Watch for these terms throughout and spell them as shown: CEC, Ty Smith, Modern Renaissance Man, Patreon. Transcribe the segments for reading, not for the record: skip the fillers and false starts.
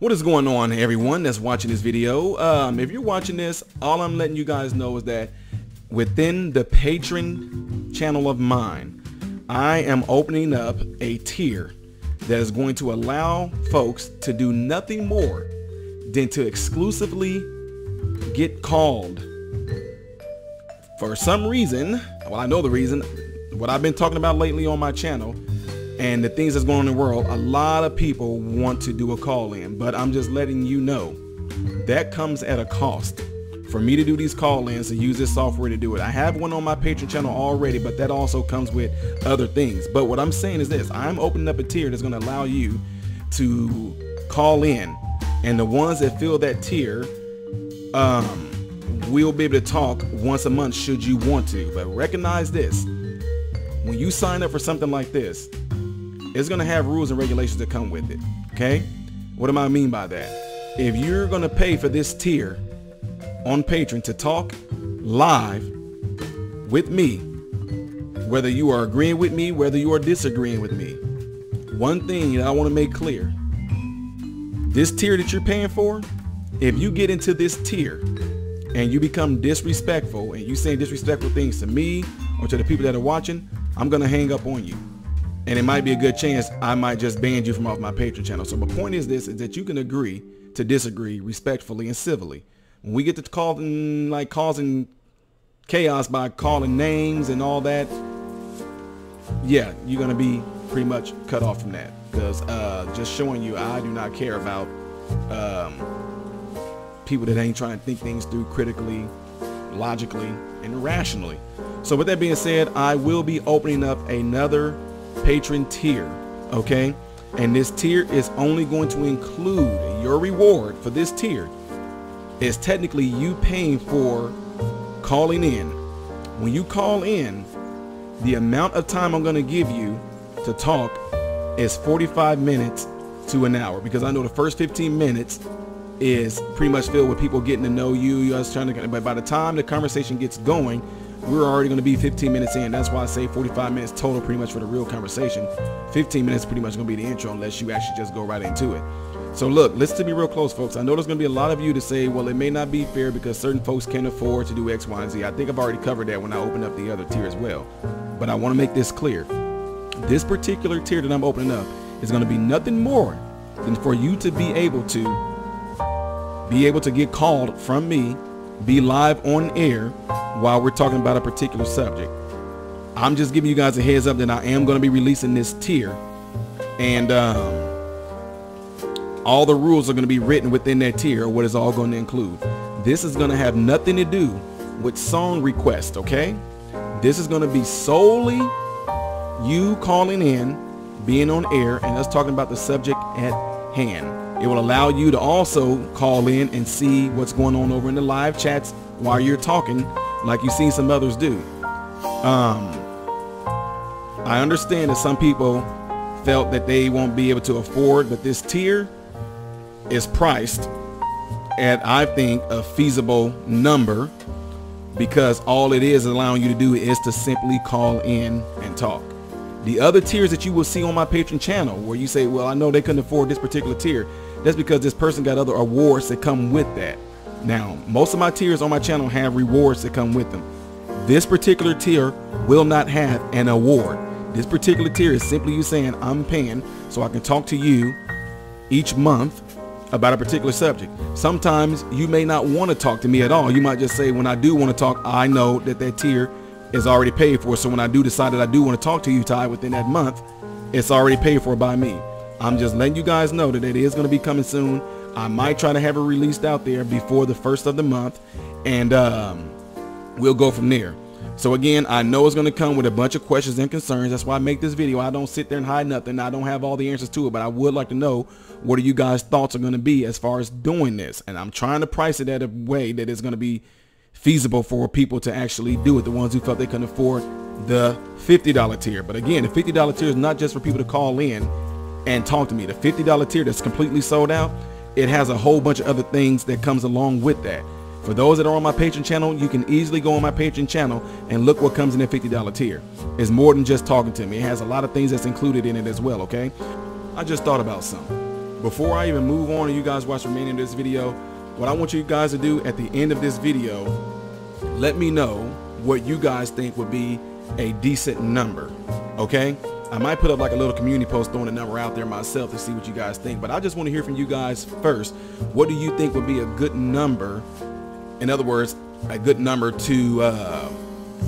What is going on, everyone that's watching this video? If you're watching this, all I'm letting you guys know is that within the Patreon channel of mine, I am opening up a tier that is going to allow folks to do nothing more than to exclusively get called. For some reason, well, I know the reason, what I've been talking about lately on my channel and the things that's going on in the world, a lot of people want to do a call in, but I'm just letting you know that comes at a cost for me to do these call ins and use this software to do it. I have one on my Patreon channel already, but that also comes with other things. But what I'm saying is this, I'm opening up a tier that's going to allow you to call in, and the ones that fill that tier, we'll be able to talk once a month should you want to. But recognize this, when you sign up for something like this, it's gonna have rules and regulations that come with it, okay? What do I mean by that? If you're gonna pay for this tier on Patreon to talk live with me, whether you are agreeing with me, whether you are disagreeing with me, one thing that I want to make clear, this tier that you're paying for, if you get into this tier and you become disrespectful and you say disrespectful things to me or to the people that are watching, I'm gonna hang up on you, and it might be a good chance I might just ban you from off my Patreon channel. So my point is this, is that you can agree to disagree respectfully and civilly. When we get to calling, like causing chaos by calling names and all that, yeah, you're gonna be pretty much cut off from that, because just showing you, I do not care about people that ain't trying to think things through critically, logically, and rationally. So with that being said, I will be opening up another Patreon tier, okay? And this tier is only going to include, your reward for this tier is technically you paying for calling in. When you call in, the amount of time I'm going to give you to talk is 45 minutes to an hour, because I know the first 15 minutes is pretty much filled with people getting to know you. You're just trying to, but by the time the conversation gets going, we're already going to be 15 minutes in. That's why I say 45 minutes total pretty much for the real conversation. 15 minutes pretty much going to be the intro, unless you actually just go right into it. So look, listen to me real close, folks. I know there's going to be a lot of you to say, well, it may not be fair because certain folks can't afford to do X, Y, and Z. I think I've already covered that when I opened up the other tier as well, but I want to make this clear. This particular tier that I'm opening up is going to be nothing more than for you to be able to get called from me, be live on air while we're talking about a particular subject. I'm just giving you guys a heads up that I am going to be releasing this tier, and all the rules are going to be written within that tier, what is all going to include. This is going to have nothing to do with song requests, okay? This is going to be solely you calling in, being on air, and us talking about the subject at hand. It will allow you to also call in and see what's going on over in the live chats while you're talking, like you've seen some others do. I understand that some people felt that they won't be able to afford, but this tier is priced at, I think, a feasible number, because all it is allowing you to do is to simply call in and talk. The other tiers that you will see on my Patreon channel, where you say, well, I know they couldn't afford this particular tier, that's because this person got other awards that come with that. Now, most of my tiers on my channel have rewards that come with them. This particular tier will not have an award. This particular tier is simply you saying, I'm paying so I can talk to you each month about a particular subject. Sometimes you may not want to talk to me at all. You might just say, when I do want to talk, I know that that tier is already paid for, so when I do decide that I do want to talk to you, Ty, within that month, it's already paid for by me. I'm just letting you guys know that it is going to be coming soon. I might try to have it released out there before the first of the month, and we'll go from there. So again, I know it's going to come with a bunch of questions and concerns. That's why I make this video. I don't sit there and hide nothing. I don't have all the answers to it, but I would like to know what are you guys' thoughts are going to be as far as doing this, and I'm trying to price it at a way that it's going to be feasible for people to actually do it, the ones who felt they couldn't afford the $50 tier. But again, the $50 tier is not just for people to call in and talk to me. The $50 tier that's completely sold out, it has a whole bunch of other things that comes along with that. For those that are on my Patreon channel, you can easily go on my Patreon channel and look what comes in that $50 tier. It's more than just talking to me. It has a lot of things that's included in it as well, okay? I just thought about something. Before I even move on and you guys watch the remaining of this video, what I want you guys to do at the end of this video, let me know what you guys think would be a decent number, okay? I might put up like a little community post throwing a number out there myself to see what you guys think, but I just want to hear from you guys first. What do you think would be a good number? In other words, a good number to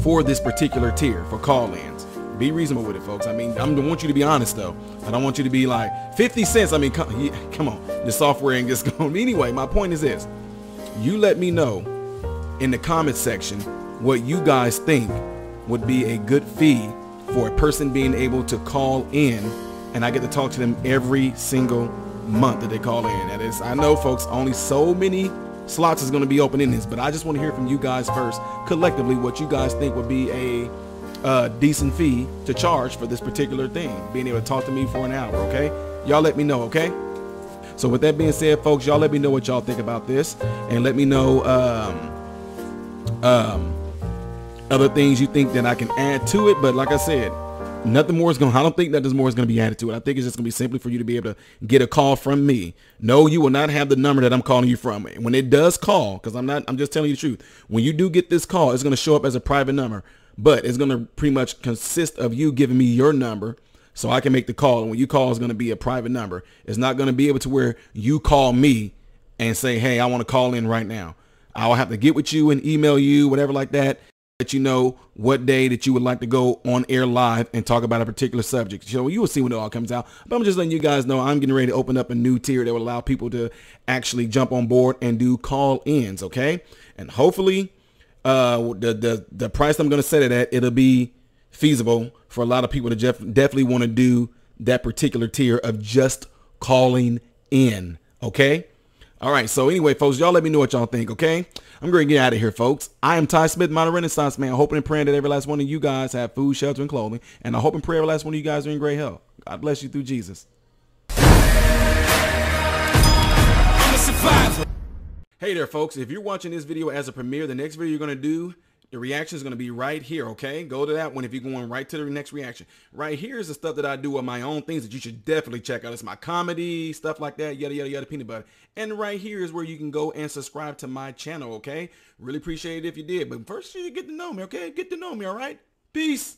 for this particular tier for call-ins. Be reasonable with it, folks. I mean, I want you to be honest though. I don't want you to be like 50 cents. I mean, come on, the software ain't just going. Anyway, my point is this: you let me know in the comment section what you guys think would be a good fee for a person being able to call in, and I get to talk to them every single month that they call in. That is, I know, folks, only so many slots is going to be open in this, but I just want to hear from you guys first, collectively, what you guys think would be a decent fee to charge for this particular thing, being able to talk to me for an hour, okay? Y'all let me know, okay? So with that being said, folks, y'all let me know what y'all think about this, and let me know other things you think that I can add to it. But like I said, nothing more is going to, I don't think that there's more is going to be added to it. I think it's just going to be simply for you to be able to get a call from me. No, you will not have the number that I'm calling you from. When it does call, because I'm just telling you the truth. When you do get this call, it's going to show up as a private number, but it's going to pretty much consist of you giving me your number so I can make the call. And when you call, it's going to be a private number. It's not going to be able to where you call me and say, hey, I want to call in right now. I'll have to get with you and email you, whatever like that. Let you know what day that you would like to go on air live and talk about a particular subject. So you will see when it all comes out. But I'm just letting you guys know I'm getting ready to open up a new tier that will allow people to actually jump on board and do call-ins, okay? And hopefully the price I'm going to set it at, it'll be feasible for a lot of people to definitely want to do that particular tier of just calling in, okay? All right, so anyway, folks, y'all let me know what y'all think, okay? I'm going to get out of here, folks. I am Ty Smith, Modern Renaissance Man, hoping and praying that every last one of you guys have food, shelter, and clothing. And I hope and pray every last one of you guys are in great health. God bless you through Jesus. I'm a survivor. Hey there, folks. If you're watching this video as a premiere, the next video you're going to do, the reaction is going to be right here, okay? Go to that one if you're going right to the next reaction. Right here is the stuff that I do on my own, things that you should definitely check out. It's my comedy, stuff like that, yada, yada, yada, peanut butter. And right here is where you can go and subscribe to my channel, okay? Really appreciate it if you did. But first, you get to know me, okay? Get to know me, all right? Peace.